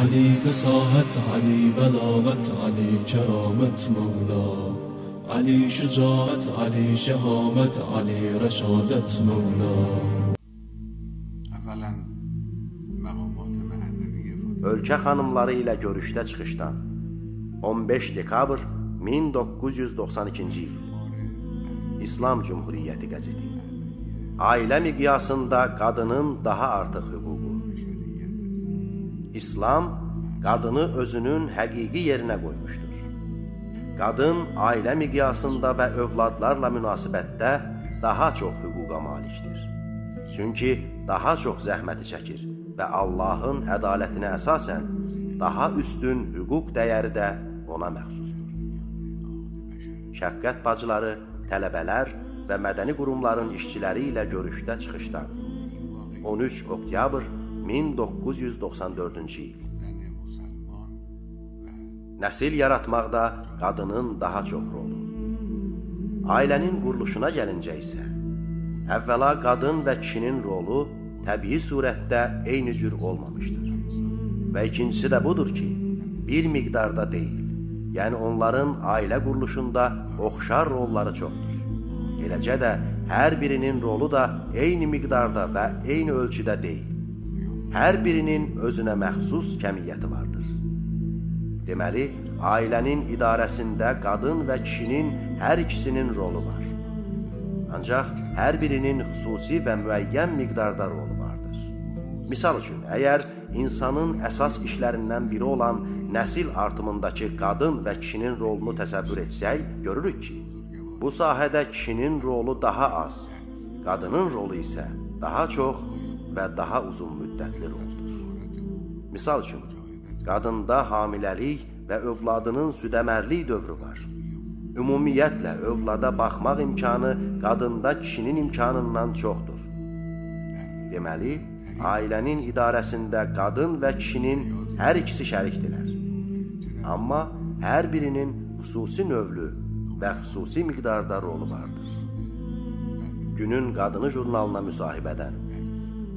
علي فصاحت علي بلاغت علي كرامة مولا علي شجاعت علي شهامت علي رشادت مولا. Ölkə xanımları ilə görüşdə çıxışdan 15 dekabr 1992-ci il İslam Cümhuriyyəti qəzeti. Ailə miqyasında qadının daha artıq hüququ. İslam qadını özünün həqiqi yerinə qoymuşdur. Qadın ailə miqyasında və övladlarla münasibətdə daha çox hüquqa malikdir. Çünki daha çox zəhməti çəkir. Və Allahın ədalətinə əsasən daha üstün hüquq dəyəri də ona məxsusdur. Şəfqət bacıları, tələbələr və mədəni qurumların işçiləri ilə görüşdə çıxışdan 13 oktyabr 1994-cü il. Nəsil yaratmaqda qadının daha çox rolu. Ailənin quruluşuna gəlincə isə əvvəla qadın və kişinin rolu təbii surətdə eyni cür olmamışdır. Və ikincisi də budur ki, bir miqdarda deyil, yəni onların ailə quruluşunda oxşar rolları çoxdur. Eləcə də hər birinin rolu da eyni miqdarda və eyni ölçüdə deyil. Hər birinin özünə məxsus kəmiyyəti vardır. Deməli, ailənin idarəsində qadın və kişinin hər ikisinin rolu var. Ancaq hər birinin xüsusi və müəyyən miqdarda rolu vardır. Misal üçün, əgər insanın əsas işlərindən biri olan nəsil artımındakı qadın və kişinin rolunu təsəvvür etsək, görürük ki, bu sahədə kişinin rolu daha az, qadının rolu isə daha çox və daha uzun müddətli roldur. Misal üçün, qadında hamiləlik və övladının südəmərlik dövrü var. Ümumiyyətlə, övlada baxmaq imkanı qadında kişinin imkanından çoxdur. Deməli, ailənin idarəsində qadın və kişinin hər ikisi şərikdirlər. Amma hər birinin xüsusi növlü və xüsusi miqdarda rolu vardır. Günün Qadını jurnalına müsahibədən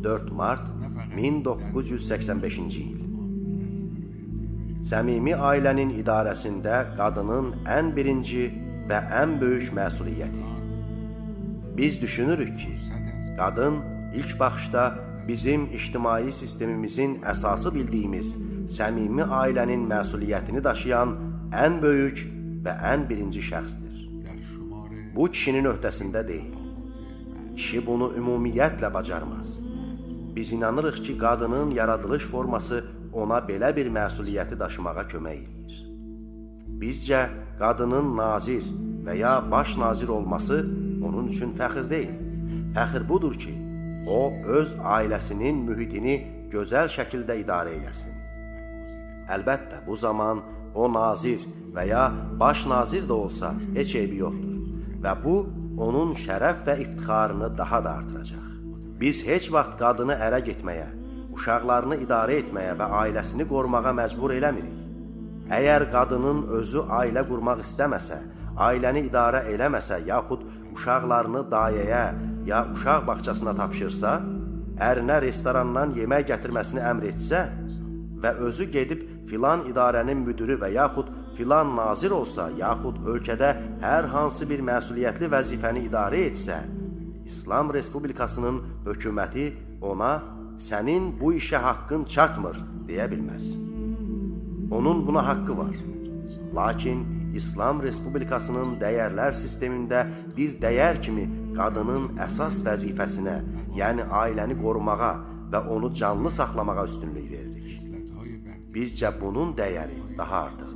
4 mart 1985-ci il. Səmimi ailənin idarəsində qadının ən birinci və ən böyük məsuliyyəti. Biz düşünürük ki, qadın ilk baxışda bizim ictimai sistemimizin əsası bildiyimiz səmimi ailənin məsuliyyətini daşıyan ən böyük və ən birinci şəxsdir. Bu kişinin öhdəsində deyil. Kişi bunu ümumiyyətlə bacarmaz. Biz inanırıq ki, qadının yaradılış forması ona belə bir məsuliyyəti daşımağa kömək edir. Bizcə, qadının nazir və ya baş nazir olması onun üçün fəxir deyil. Fəxir budur ki, o öz ailəsinin mühitini gözəl şəkildə idarə eləsin. Əlbəttə, bu zaman o nazir və ya baş nazir də olsa heç eybi yoxdur və bu, onun şərəf və iftixarını daha da artıracaq. Biz heç vaxt qadını ərə getməyə, uşaqlarını idarə etməyə və ailəsini qorumağa məcbur eləmirik. Əgər qadının özü ailə qurmaq istəməsə, ailəni idarə eləməsə, yaxud uşaqlarını dayəyə ya uşaq bağçasına tapşırsa, ərinə restorandan yemək gətirməsini əmr etsə və özü gedib filan idarənin müdürü və yaxud filan nazir olsa, yaxud ölkədə hər hansı bir məsuliyyətli vəzifəni idarə etsə, İslam Respublikasının hökuməti ona sənin bu işə haqqın çatmır, deyə bilməz. Onun buna haqqı var. Lakin İslam Respublikasının dəyərlər sistemində bir dəyər kimi qadının əsas vəzifəsinə, yəni ailəni qorumağa və onu canlı saxlamağa üstünlük veririk. Bizcə bunun dəyəri daha artıq.